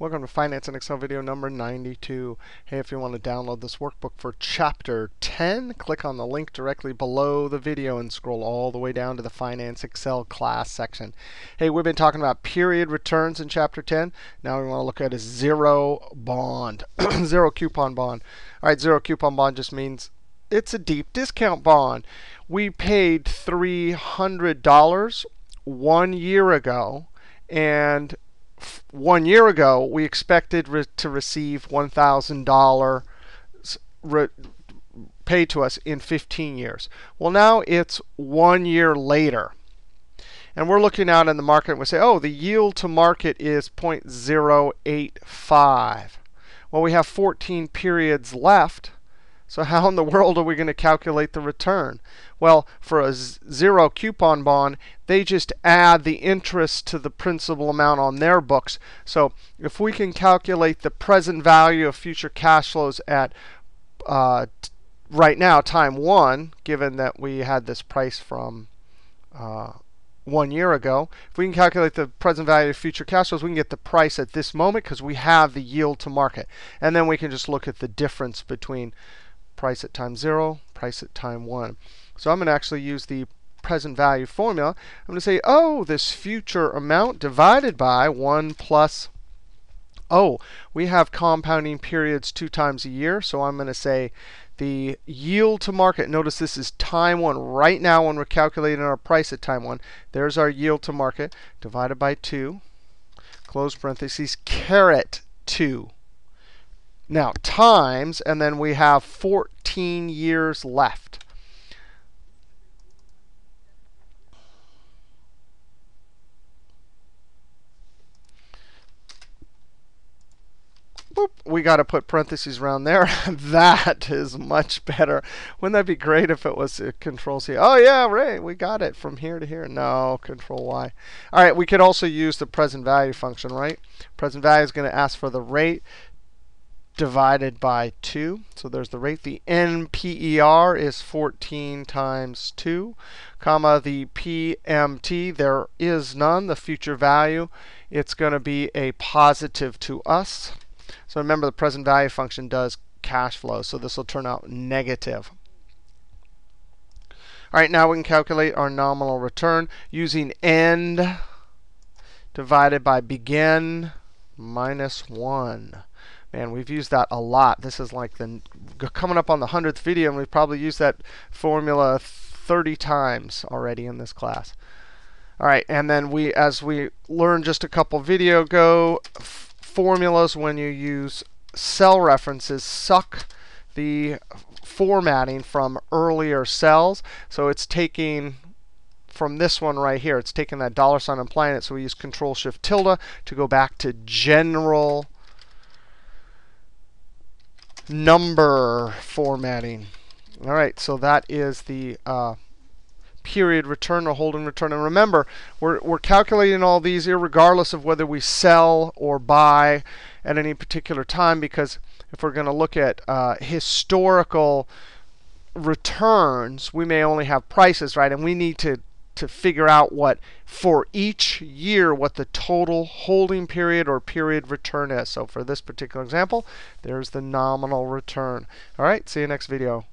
Welcome to Finance in Excel video number 92. Hey, if you want to download this workbook for Chapter 10, click on the link directly below the video and scroll all the way down to the Finance Excel class section. Hey, we've been talking about period returns in Chapter 10. Now we want to look at a zero bond, zero coupon bond. All right, zero coupon bond just means it's a deep discount bond. We paid $300 1 year ago, and 1 year ago we expected to receive $1,000 paid to us in 15 years. Well, now it's 1 year later, and we're looking out in the market and we say, oh, the yield to market is 0.085. Well, we have 14 periods left. So how in the world are we going to calculate the return? Well, for a zero coupon bond, they just add the interest to the principal amount on their books. So if we can calculate the present value of future cash flows at right now, time 1, given that we had this price from 1 year ago, if we can calculate the present value of future cash flows, we can get the price at this moment because we have the yield to market. And then we can just look at the difference between price at time 0, price at time 1. So I'm going to actually use the present value formula. I'm going to say, oh, this future amount divided by 1 plus, oh, we have compounding periods 2 times a year. So I'm going to say the yield to market. Notice this is time 1. Right now when we're calculating our price at time 1, there's our yield to market divided by 2, close parentheses, caret 2. Now times, and then we have 14 years left. Boop, we got to put parentheses around there. That is much better. Wouldn't that be great if it was Control C? Oh yeah, right, we got it from here to here. No, Control Y. All right, we could also use the present value function, right? Present value is going to ask for the rate divided by 2. So there's the rate. The NPER is 14 times 2, comma, the PMT. There is none, the future value. It's going to be a positive to us. So remember, the present value function does cash flow. So this will turn out negative. All right, now we can calculate our nominal return using end divided by begin minus 1. Man, we've used that a lot. This is like coming up on the 100th video, and we've probably used that formula 30 times already in this class. All right, and then as we learned just a couple video ago, formulas when you use cell references suck the formatting from earlier cells. So it's taking from this one right here. It's taking that dollar sign and applying it. So we use Control Shift tilde to go back to general number formatting. All right, so that is the period return or holding return. And remember, we're calculating all these irregardless of whether we sell or buy at any particular time, because if we're going to look at historical returns, we may only have prices, right? And we need to figure out what, for each year, what the total holding period or period return is. So for this particular example, there's the nominal return. All right, see you next video.